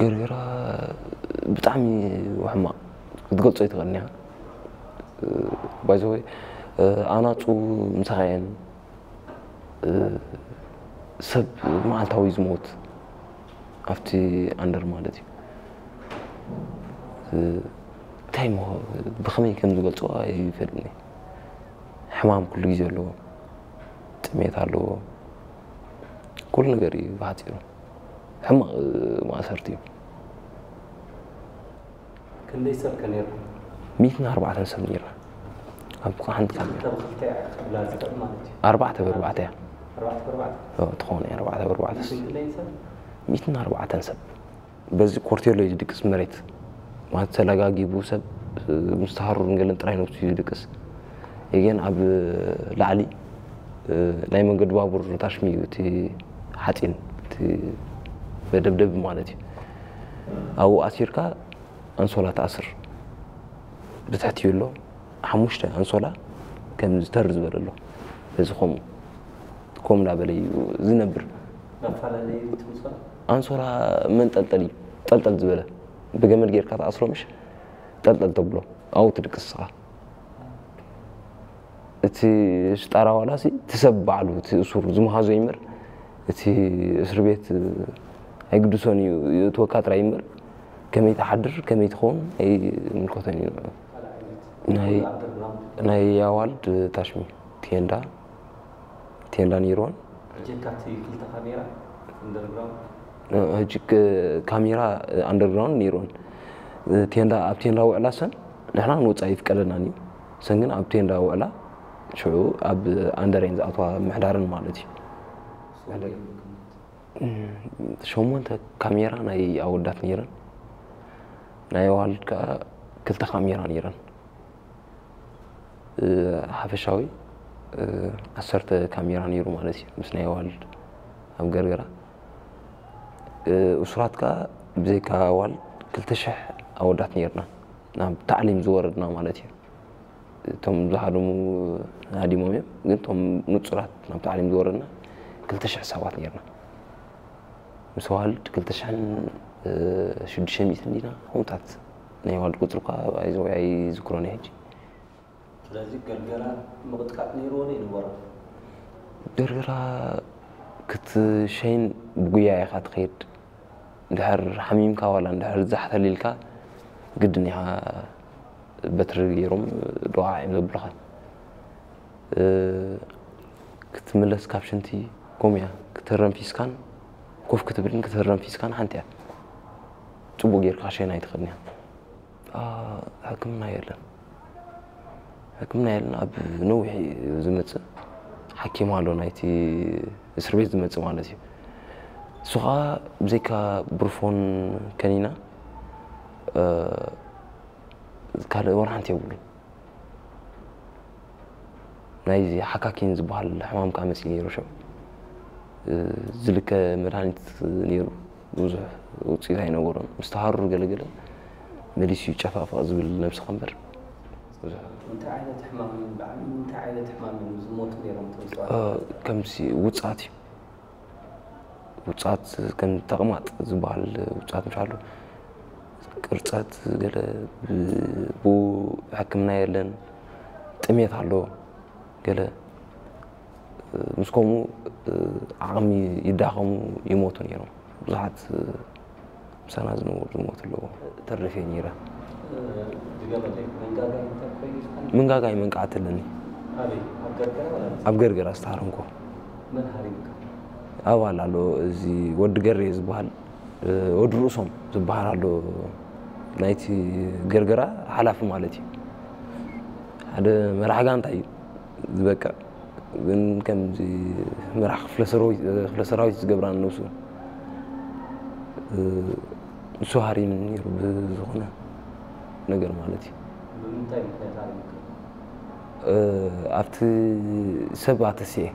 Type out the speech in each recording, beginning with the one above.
جرجرة بتعمي وحما تقلت صوت غنيها بايزوي أنا تو مسخين سب ما عاد هو يزموت أفتي أندر مالتي تايمه بخمي كم تقلت واي فردني حمام كل يجلو تميت علو كل نجاري بعتيره حما ما أثرتيه كم ليس كنير 104 سنيرة أبقى عند كم أربعة بربعة تخوني 4 بربعة ليس 104 سب بس كورتير ليجي دكس مريت ما تلاقى جيبو سب مستحر نقول نتراي نوتي دكس يجين أب لعلي لا يمكن بابور نتاشمي وتي حاتين تي بدب مالتي أو أسيركا أنصولة تأسر بتحتي له حموشته أنصولة كم زترز برله بزخم كم لعبلي زنبر أنصولة من تلتلي تلتل زبله بجمل غير كات أسره مش تلتل دبله أو ترك الصعة تي شتارا ولا سي تسبع له تسور زم هذا يمر تي سربيت هيقدسوني يتوقع ترى يمر كم يتحدر كم يتخون أي من كتاني نهي يا والد تشمي تيندا نيرون هجيك كاميرا أندرغراوند نيرون تيندا أبتيندا ولا سن نحن نوصيف كلناني سنجن أبتيندا ولا شو أب أندرينز أطوى محدارن مالتي شو مونت كاميرا ناي أودات نيران ناي والد كلتا كاميرا نيران حفشاوي أسرت كاميرا نيرو مالتي بس ناي والد أب جرجرة أسرات كا بزي كا والد كلتا شح أودات نيرنا نعم تعليم زوردنا مالتي توم زهرمو هادي مومي قلتهم نتصرات نبت عليهم دورنا قلت شح سوات نيرنا مسوال قلت شحن شد شمي تندينا هم تات نيوال قلت لقى عايزو يذكروني هجي لازم قرقرة ما قد كات نيروني نورا قرقرة كنت شين بقيا خات خير دهر حميمكا ولا دهر زحت ليلكا قدني بترغيرهم دعاء من البرهان كنت ملس كابشنتي كوميا كترم في سكان كوف كتبرين كترم في سكان حنتيا تبو غير كاشينا يتخدنيا حكمنا يلن اب نوحي زمت حكي مالو نايتي سربيت زمت مالتي سوغا بزيكا برفون كنينا كارل ورانتي يقول نايزي حكاكين زبال الحمام كامس ينيرو شو زلك مرانت نيرو وزه وتصير هاي نورن مستحر رجال مليشي شفاف أزبل نفس خمر أنت عائلة حمام بعد أنت عائلة حمام زموت نيرو كمسي وتساعت كان تغمات زبال وتساعت مش عارف كرتات قال بو حكمنا يلن تميت علو قال مسكومو عمي يداهم يموتون يرو بزحت سنة زنور يموت له ترفي نيره من قاقاي من قاتلني أبقرقر أستهرمكو من هرمك أول علو زي ود قريز بحال ودروسهم زبحر على نايتي جرجرة حلف مالتي هذا مرح جان تعيب زبكة من كم زي مرح خلص روي جبران نوسو سهري من يرب زغنا نجر مالتي أفت 7 سنين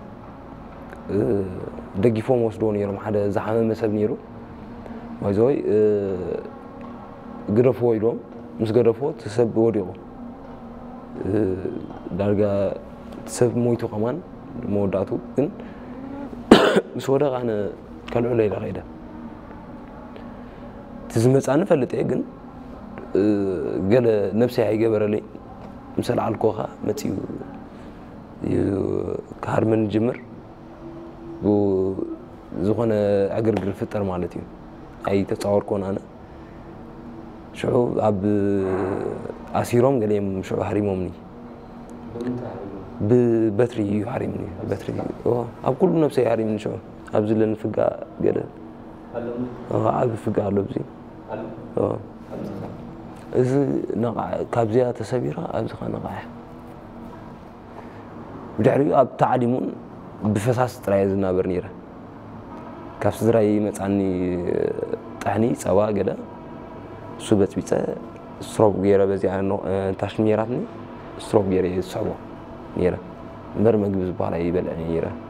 دقي فوق وصلوني يرم هذا زحمة مسبنيرو وأنا أقول لك أن أنا أقول لك أن أنا أقول لك أن أنا أقول لك أن أنا أقول لك أن أنا أقول لك تزمت أنا فلتي جن قال نفسي هيجي برالي مثل على الكوخة متي كهرمن جمر وزخنا أجر جرفتر مالتي أي تتصور كون أنا شو عب عسيرهم قال يوم شو حريمهمني ببتري يحرمني بتري أب كل نفسي يحرمني شو أبزل نفقع قال عب فقع له بزين إذا نقع كابزية تسبيرة أبزخ نقع بدعري أب تعلمون بفساس ترايز نابرنيرة كابس تراي متعني تعني سواء كذا سوبت بيتا سروب غيره بس يعني تشميراتني سروب غيره سوا نيرة مرمج بزبالة يبلع نيرة